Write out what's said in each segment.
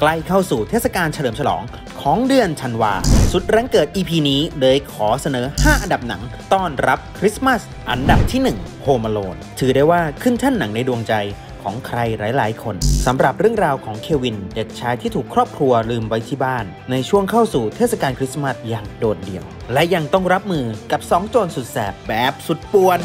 ใกล้เข้าสู่เทศกาลเฉลิมฉลองของเดือนธันวาสุดแรงเกิด EP นี้เลยขอเสนอ5อันดับหนังต้อนรับคริสต์มาสอันดับที่1 Home Alone ถือได้ว่าขึ้นแท่นหนังในดวงใจของใครหลายๆคนสำหรับเรื่องราวของเควินเด็กชายที่ถูกครอบครัวลืมไว้ที่บ้านในช่วงเข้าสู่เทศกาลคริสต์มาสอย่างโดดเดี่ยวและยังต้องรับมือกับ2โจรสุดแสบแบบสุดป่วน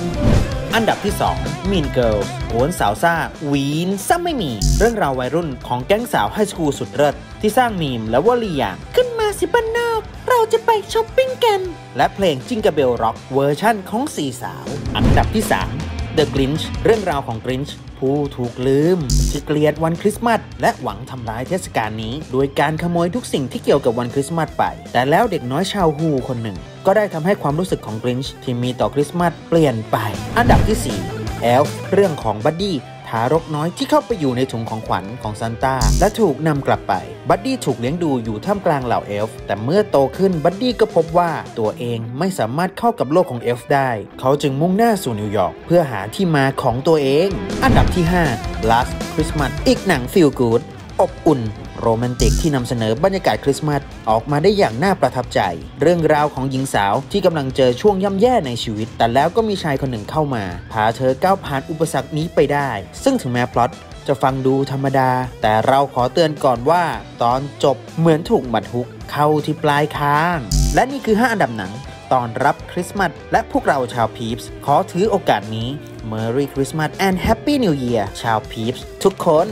อันดับที่2 Mean Girls โหนสาวซ่าหวีนซ้ำไม่มีเรื่องราววัยรุ่นของแก๊งสาวไฮสคูลสุดเลิศที่สร้างมีมและวลีอย่างขึ้นมาสิบ้านนอกเราจะไปช้อปปิ้งกันและเพลงจิงเกิลเบลร็อกเวอร์ชั่นของ4สาวอันดับที่3 The Grinch เรื่องราวของ Grinch ผู้ถูกลืมที่เกลียดวันคริสต์มาสและหวังทำร้ายเทศกาลนี้โดยการขโมยทุกสิ่งที่เกี่ยวกับวันคริสต์มาสไปแต่แล้วเด็กน้อยชาวฮูคนหนึ่งก็ได้ทำให้ความรู้สึกของกรินช์ที่มีต่อคริสต์มาสเปลี่ยนไปอันดับที่4 Elf เรื่องของบัดดี้ทารกน้อยที่เข้าไปอยู่ในถุงของขวัญของซานต้าและถูกนำกลับไปบัดดี้ถูกเลี้ยงดูอยู่ท่ามกลางเหล่าเอลฟ์แต่เมื่อโตขึ้นบัดดี้ก็พบว่าตัวเองไม่สามารถเข้ากับโลกของเอลฟ์ได้เขาจึงมุ่งหน้าสู่นิวยอร์กเพื่อหาที่มาของตัวเองอันดับที่5 Last Christmas อีกหนัง Feel Good อบอุ่นโรแมนติกที่นำเสนอบรรยากาศคริสต์มาสออกมาได้อย่างน่าประทับใจเรื่องราวของหญิงสาวที่กำลังเจอช่วงย่ำแย่ในชีวิตแต่แล้วก็มีชายคนหนึ่งเข้ามาพาเธอก้าวผ่านอุปสรรคนี้ไปได้ซึ่งถึงแม้พล็อตจะฟังดูธรรมดาแต่เราขอเตือนก่อนว่าตอนจบเหมือนถูกหมัดฮุกเข้าที่ปลายคางและนี่คือ5อันดับหนังตอนรับคริสต์มาสและพวกเราชาวพีพส์ขอถือโอกาสนี้ Merry Christmas and Happy New Year ชาวพีพส์ทุกคน